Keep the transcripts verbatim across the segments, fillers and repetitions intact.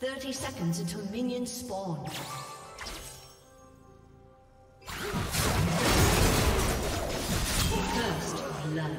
thirty seconds until minions spawn. First blood.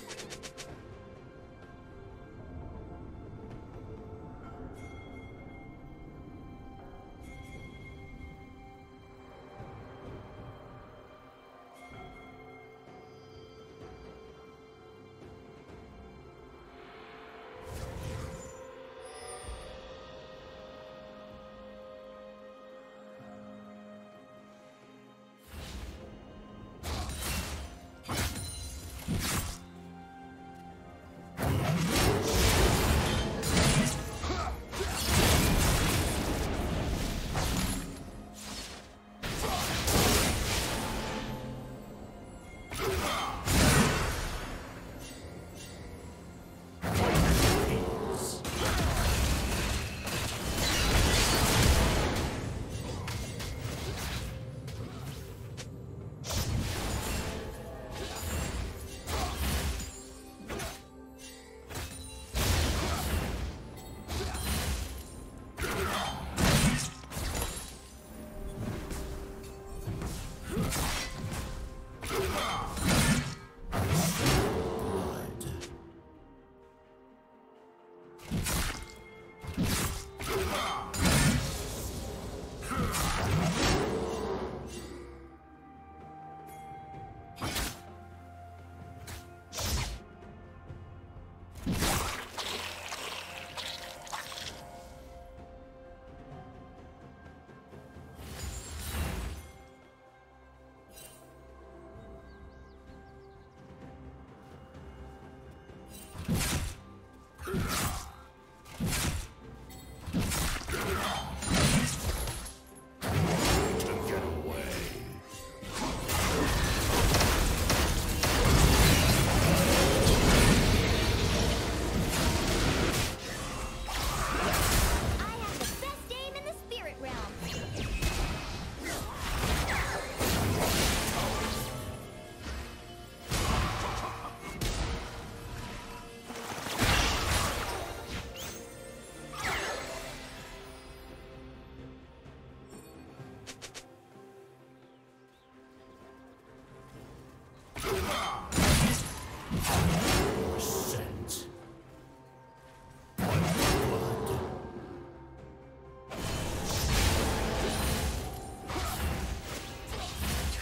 You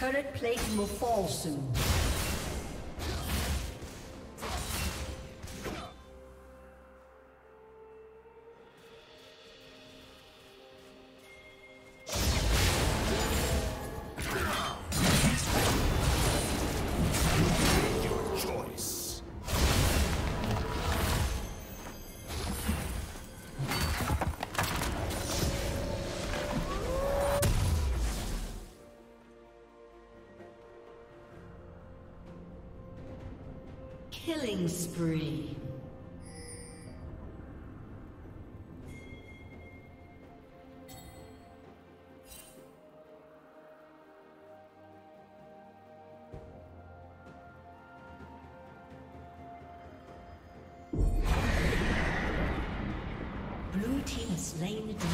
Turret plate will fall soon. Killing spree. Blue team has slain the dragon.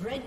Red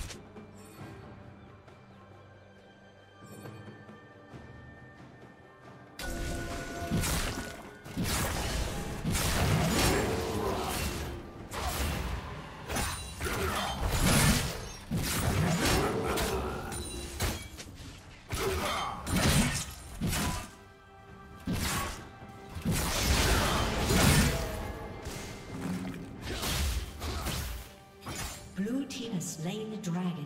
Slain the dragon.